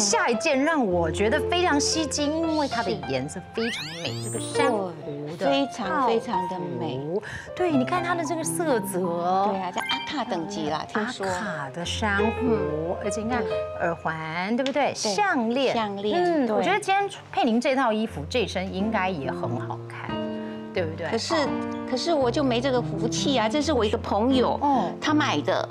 下一件让我觉得非常吸睛，因为它的颜色非常美，这个珊瑚的非常的美。对，你看它的这个色泽，对啊，在阿卡等级啦，听说阿卡的珊瑚，而且你看耳环，对不对？项链，我觉得今天佩玲这套衣服这身应该也很好看，对不对？可是我就没这个福气啊，这是我一个朋友，他买的。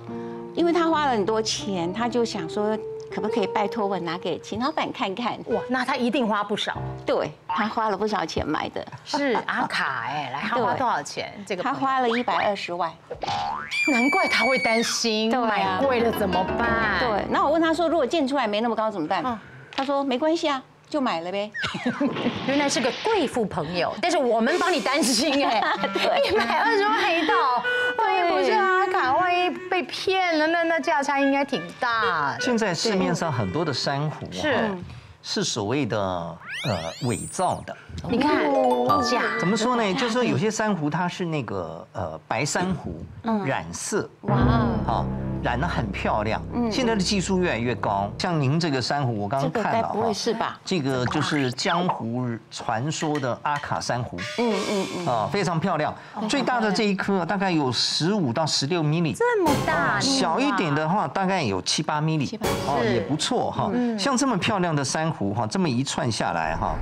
因为他花了很多钱，他就想说，可不可以拜托我拿给秦老板看看？哇，那他一定花不少。对，他花了不少钱买的，是阿卡哎，来，他花多少钱？这个他花了120万，难怪他会担心，买贵了怎么办？对，那我问他说，如果建出来没那么高怎么办？他说没关系啊。 就买了呗，原来是个贵妇朋友，但是我们帮你担心哎，对，120万黑道，万一不是阿卡，万一被骗了，那价差应该挺大。现在市面上很多的珊瑚是所谓的伪造的，你看假，怎么说呢？就是说有些珊瑚它是那个白珊瑚染色，哇，好。 染得很漂亮，现在的技术越来越高。像您这个珊瑚，我刚刚看到，不会是吧？这个就是江湖传说的阿卡珊瑚，啊，非常漂亮。最大的这一颗大概有15到16 mm， 这么大。小一点的话，大概有7、8 mm， 哦，也不错哈。像这么漂亮的珊瑚哈，这么一串下来哈，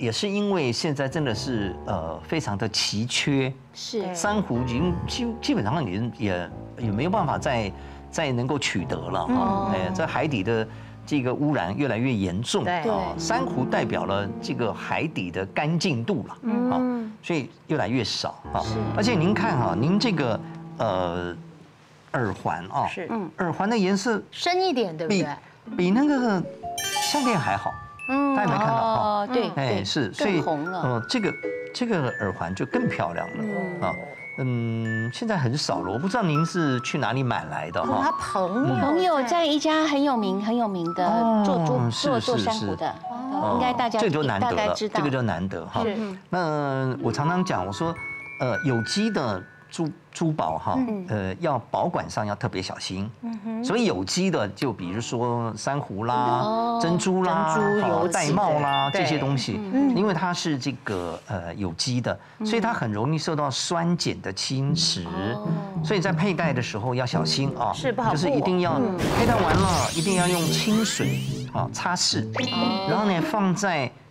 也是因为现在真的是非常的奇缺，是珊瑚已经基本上也没有办法再能够取得了哈，哎，在海底的这个污染越来越严重啊，珊瑚代表了这个海底的干净度了啊，所以越来越少啊，而且您看哈，您这个耳环啊，是耳环的颜色深一点，对不对？比那个项链还好。 大家没看到哈，对，哎是，所以这个耳环就更漂亮了啊，现在很少了，我不知道您是去哪里买来的哈。他朋友在一家很有名的做珊瑚的，应该大家这个就难得了，这个就难得哈。那我常常讲，我说有机的珠宝哈，要保管上要特别小心。所以有机的就比如说珊瑚啦、珍珠啦、玳瑁啦这些东西，因为它是这个有机的，所以它很容易受到酸碱的侵蚀，所以在佩戴的时候要小心啊，就是一定要佩戴完了一定要用清水啊擦拭，然后呢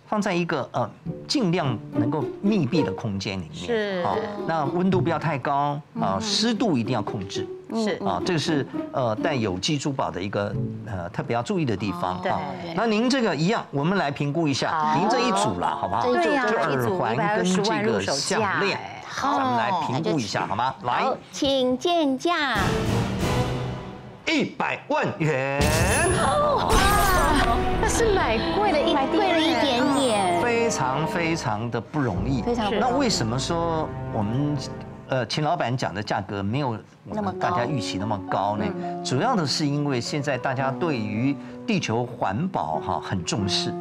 放在一个尽量能够密闭的空间里面，啊，那温度不要太高啊，湿度一定要控制，是啊，这个是戴有机珠宝的一个特别要注意的地方啊。那您这个一样，我们来评估一下，您这一组啦，好不好？对呀，就耳环跟这个项链，咱们来评估一下，好吗？来，请见价100万元。 是买贵了一点点，非常的不容易。非常那为什么说我们秦老板讲的价格没有我们大家预期那么高呢？主要的是因为现在大家对于地球环保哈很重视，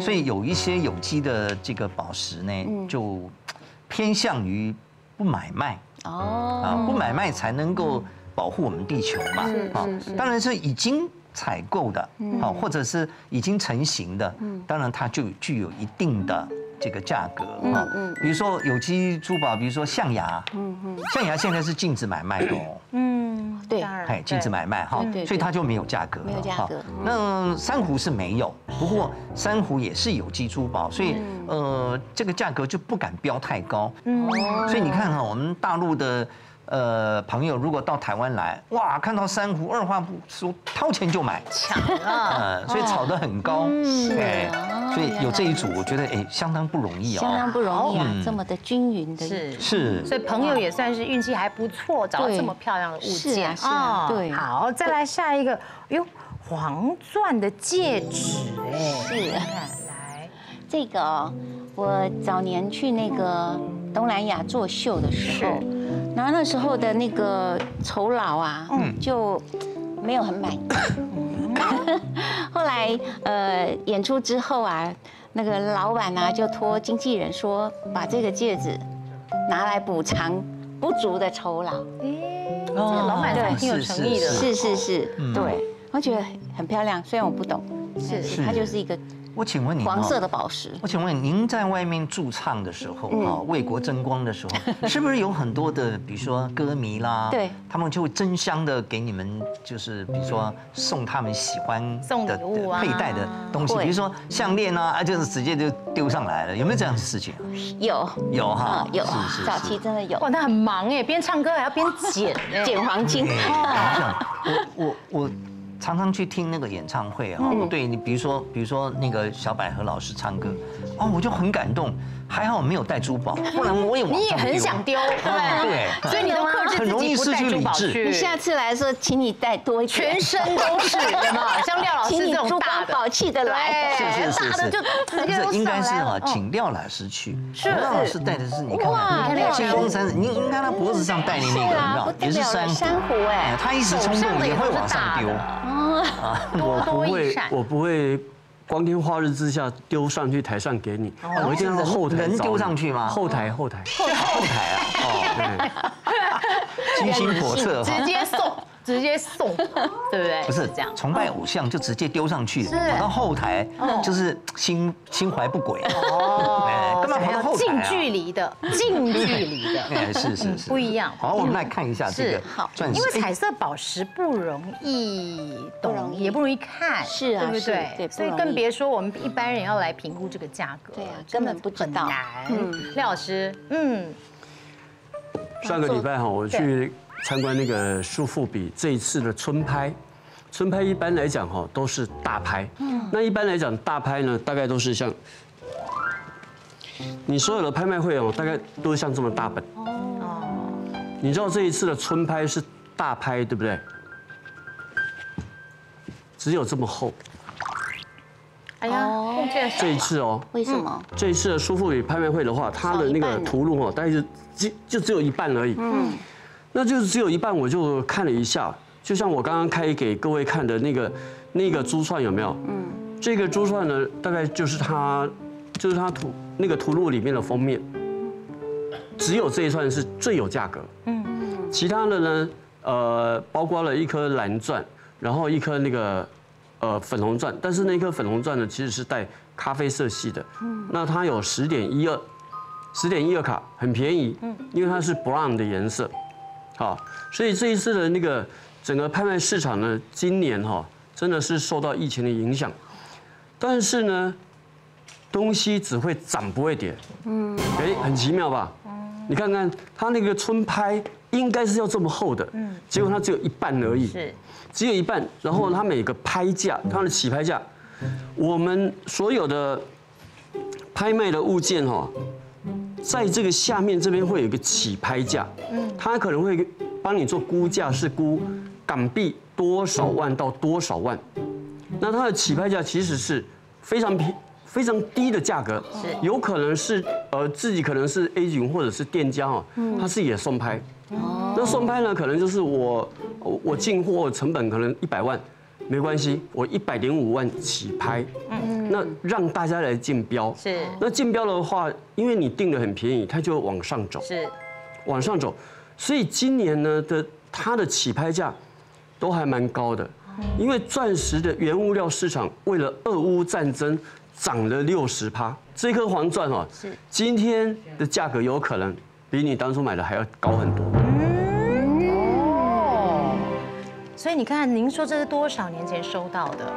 所以有一些有机的这个宝石呢，就偏向于不买卖哦，啊，不买卖才能够保护我们地球嘛，啊，当然是已经。 采购的，好，或者是已经成型的，当然它就具有一定的这个价格啊。比如说有机珠宝，比如说象牙，象牙现在是禁止买卖的哦。对，哎，禁止买卖哈，所以它就没有价格了。没有价格。那珊瑚是没有，不过珊瑚也是有机珠宝，所以这个价格就不敢标太高。所以你看哈，我们大陆的。 朋友如果到台湾来，哇，看到珊瑚，二话不说掏钱就买，抢了，所以炒得很高，哎，所以有这一组，我觉得哎，相当不容易哦，相当不容易啊，这么的均匀的，是，所以朋友也算是运气还不错，找到这么漂亮的物件啊，对，好，再来下一个，哟，黄钻的戒指，是，来，这个我早年去那个东南亚做秀的时候。 然后那时候的那个酬劳啊，就没有很满意。后来演出之后啊，那个老板啊就托经纪人说，把这个戒指拿来补偿不足的酬劳。这个老板还挺有诚意的。是是是，对。我觉得很漂亮，虽然我不懂，是它就是一个。 我请问您，黄色的宝石。我请问您在外面驻唱的时候，啊，为国争光的时候，是不是有很多的，比如说歌迷啦，对，他们就会争相的给你们，就是比如说送他们喜欢的佩戴的东西，比如说项链啊，就是直接就丢上来了，有没有这样的事情？有哈，有，早期真的有。哇，那很忙哎，边唱歌还要边捡黄金。我。 常常去听那个演唱会啊，我对你，比如说那个小百合老师唱歌，哦，我就很感动。还好没有带珠宝，不然我也你也很想丢，对，所以你都克制自己不带珠宝去。你下次来的时候，请你带多一点，全身都是，有没有？像廖老师这种大宝气的来，大的就直接都上来了。应该是啊，请廖老师去。廖老师戴的是你看看，你看廖先生，你看他脖子上戴的那个，也是珊瑚哎，他一时冲动也会往上丢。 我不会光天化日之下丢上去台上给你，我一定要在后台找你。能丢上去吗？后台啊！哦，对，精心叵测，直接送，对不对？不是这样，崇拜偶像就直接丢上去，跑到后台就是心怀不轨哦，干嘛跑到后台啊？近距离的，哎，是，不一样。好，我们来看一下这个钻石，因为彩色宝石不容易懂，也不容易看，是啊，对不对？所以更别说我们一般人要来评估这个价格，对啊，根本不知道。廖老师，上个礼拜哈，我去。 参观那个苏富比这一次的春拍，春拍一般来讲哈都是大拍，那一般来讲大拍呢大概都是像，你所有的拍卖会哦大概都是像这么大本，你知道这一次的春拍是大拍对不对？只有这么厚，哎呀，这一次哦，为什么？这一次的苏富比拍卖会的话，它的那个图录哦大概就只有一半而已，那就是只有一半，我就看了一下，就像我刚刚开给各位看的那个珠串有没有？这个珠串呢，大概就是它那个图录里面的封面，只有这一串是最有价格。其他的呢，包括了一颗蓝钻，然后一颗那个粉红钻，但是那颗粉红钻呢，其实是带咖啡色系的。那它有10.12，10.12卡，很便宜。因为它是 brown 的颜色。 好，所以这一次的那个整个拍卖市场呢，今年哈真的是受到疫情的影响，但是呢，东西只会涨不会跌，哎，很奇妙吧？你看看它那个春拍应该是要这么厚的，结果它只有一半而已，只有一半，然后它每个拍价，它的起拍价，我们所有的拍卖的物件哈。 在这个下面这边会有一个起拍价，它可能会帮你做估价，是估港币多少万到多少万。那它的起拍价其实是非常低的价格，有可能是自己可能是 A 群或者是店家哦，他自己也送拍。那送拍呢，可能就是我进货成本可能100万，没关系，我100.5万起拍。 那让大家来竞标，是那竞标的话，因为你定的很便宜，它就往上走，是往上走。所以今年呢它的起拍价都还蛮高的，因为钻石的原物料市场为了俄乌战争涨了60%，这颗黄钻哦，是今天的价格有可能比你当初买的还要高很多。哦，所以你看，您说这是多少年前收到的？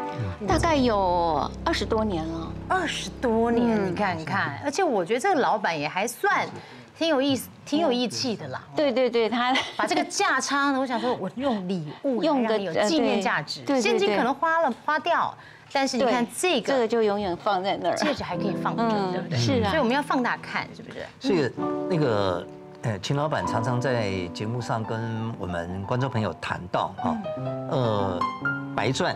大概有20多年了，20多年，你看，而且我觉得这个老板也还算挺有义气的啦。对，他把这个价差呢，我想说，我用礼物用的有纪念价值，现金可能花掉，但是你看这个就永远放在那儿，戒指还可以放着，对不对？是啊，所以我们要放大看，是不是？是那个。 秦老板常常在节目上跟我们观众朋友谈到哈，白钻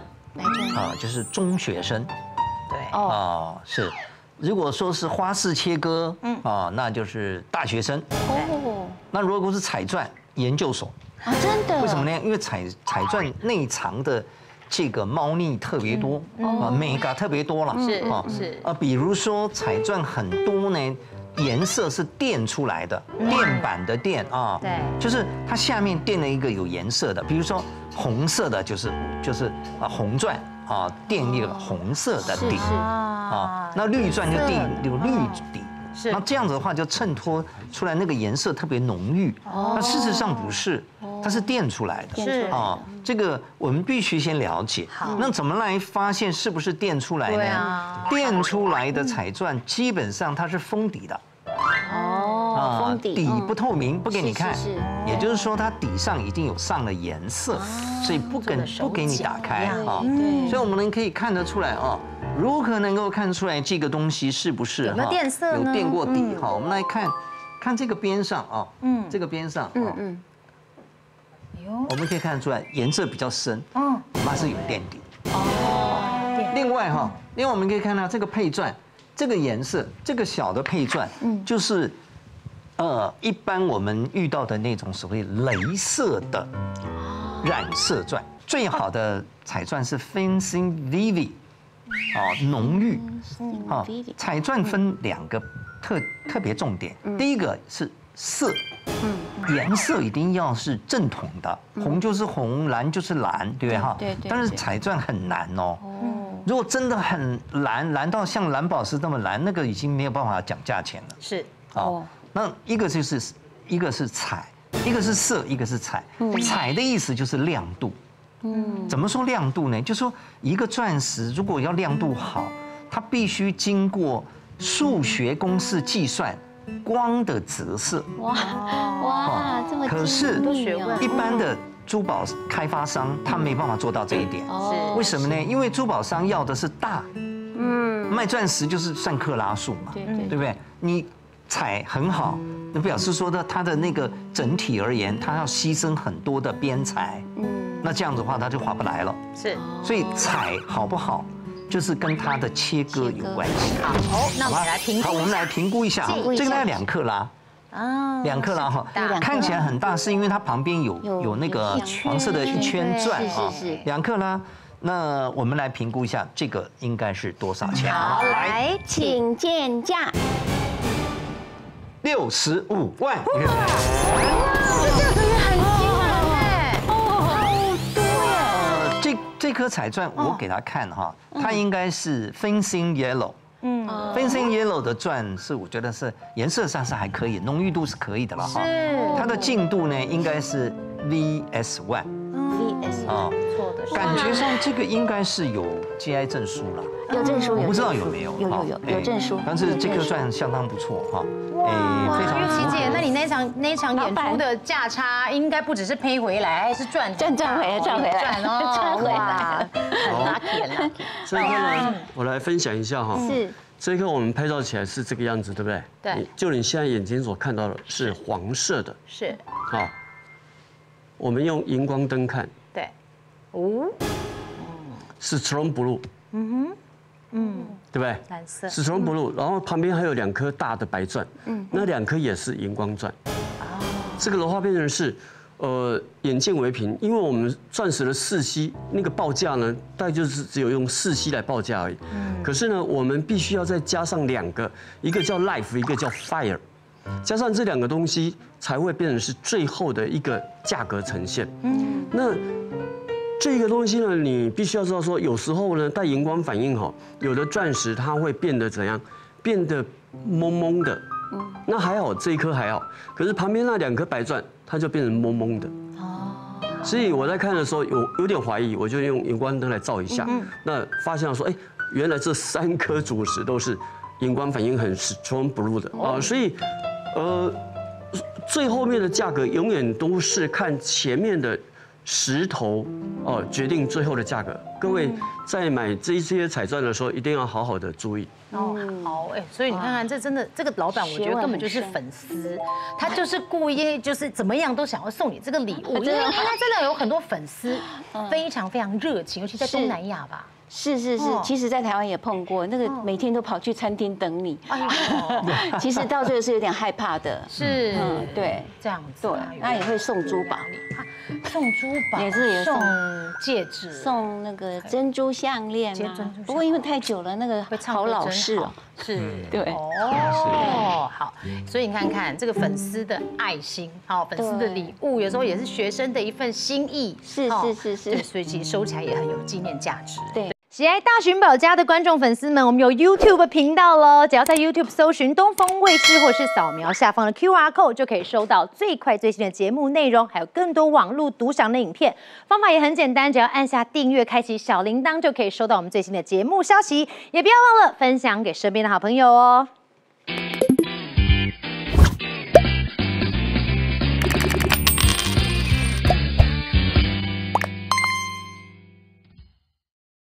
啊，就是中学生，对啊是，如果说是花式切割，啊，那就是大学生哦，那如果是彩钻，研究所啊，真的，为什么呢？因为彩钻内藏的这个猫腻特别多啊，美感特别多了，是啊，比如说彩钻很多呢。 颜色是垫出来的，垫板的垫啊，对，就是它下面垫了一个有颜色的，比如说红色的就是红钻啊，垫一个红色的底啊，那绿钻就垫有绿底。 那这样子的话，就衬托出来那个颜色特别浓郁。那事实上不是，它是垫出来的。是啊，这个我们必须先了解。那怎么来发现是不是垫出来呢？垫出来的彩钻基本上它是封底的。哦，封底，底不透明，不给你看。也就是说，它底上一定有上了颜色，所以不给你打开啊。所以我们可以看得出来啊。 如何能够看出来这个东西是不是有没有垫色呢？有垫过底哈，我们来看看这个边上啊，嗯，这个边上，嗯嗯，我们可以看得出来颜色比较深，嗯，它是有垫底。哦，另外哈，因为我们可以看到这个配钻，这个颜色，这个小的配钻，嗯，就是一般我们遇到的那种所谓镭射的染色钻，最好的彩钻是 fancy vivid。 哦，浓郁，哦，彩钻分两个特别重点，第一个是色，颜色一定要是正统的，红就是红，蓝就是蓝，对不对哈？对对。但是彩钻很难哦，如果真的很蓝，蓝到像蓝宝石这么蓝，那个已经没有办法讲价钱了。是。哦，那一个是彩，一个是色，一个是彩，彩的意思就是亮度。 嗯，怎么说亮度呢？就说一个钻石如果要亮度好，它必须经过数学公式计算光的折射。哇，这么可是一般的珠宝开发商他没办法做到这一点。为什么呢？因为珠宝商要的是大，卖钻石就是算克拉数嘛，对不对？你彩很好，那表示说的它的那个整体而言，它要牺牲很多的边裁。 那这样子的话，它就划不来了。是，所以彩好不好，就是跟它的切割有关系。好，那我们来评估。好，我们来评估一下。这个大概2克拉，啊，2克拉哈，看起来很大，是因为它旁边有那个黄色的一圈钻啊。2克拉，那我们来评估一下，这个应该是多少钱？好，来，请见价。65万。 这颗彩钻我给他看哈，它应该是 Fencing Yellow， Fencing Yellow 的钻是我觉得是颜色上是还可以，浓郁度是可以的了哈。它的净度呢应该是 VS1， 啊，感觉上这个应该是有 GI 证书了，有证书，我不知道有没有，有证书，但是这颗钻相当不错哈。 哇，玉琪姐，那你那场演出的价差应该不只是赔回来，还是赚回来哦，赚回来，很 lucky 了。这一颗我来分享一下哈，是这一颗我们拍照起来是这个样子，对不对？对，就你现在眼睛所看到的是黄色的，是好，我们用荧光灯看，对，哦，是 strong blue， 嗯哼。 嗯，对不对？蓝色，strong blue， 然后旁边还有2颗大的白钻，嗯，那2颗也是荧光钻。哦，这个的话变成是，眼见为凭，因为我们钻石的4C那个报价呢，大概就是只有用4C来报价而已。嗯，可是呢，我们必须要再加上2个，一个叫 life， 一个叫 fire， 加上这2个东西才会变成是最后的一个价格呈现。嗯，那。 这个东西呢，你必须要知道说，有时候呢，带荧光反应哈，有的钻石它会变得怎样，变得蒙蒙的。那还好，这一颗还好，可是旁边那2颗白钻，它就变成蒙蒙的。哦。所以我在看的时候有点怀疑，我就用荧光灯来照一下，那发现说，哎，原来这3颗主石都是荧光反应很 strong blue 的啊，所以，最后面的价格永远都是看前面的。 石头哦，决定最后的价格。各位在买这些彩钻的时候，一定要好好的注意。哦，好哎，所以你看看，这真的这个老板，我觉得根本就是粉丝，他就是故意就是怎么样都想要送你这个礼物，因为他真的有很多粉丝，非常热情，尤其在东南亚吧。 是，其实，在台湾也碰过那个每天都跑去餐厅等你，其实到最后是有点害怕的，是，对，这样子，对，那也会送珠宝，送戒指，送那个个珍珠项链吗？不过因为太久了，那个好老式哦。是，对。哦，好。所以你看看这个粉丝的爱心，好，粉丝的礼物，有时候也是学生的一份心意。是。所以其实收起来也很有纪念价值。对。 喜爱大寻宝家的观众粉丝们，我们有 YouTube 频道喽！只要在 YouTube 搜寻东风卫视，或是扫描下方的 QR code， 就可以收到最快最新的节目内容，还有更多网络独享的影片。方法也很简单，只要按下订阅，开启小铃铛，就可以收到我们最新的节目消息。也不要忘了分享给身边的好朋友哦。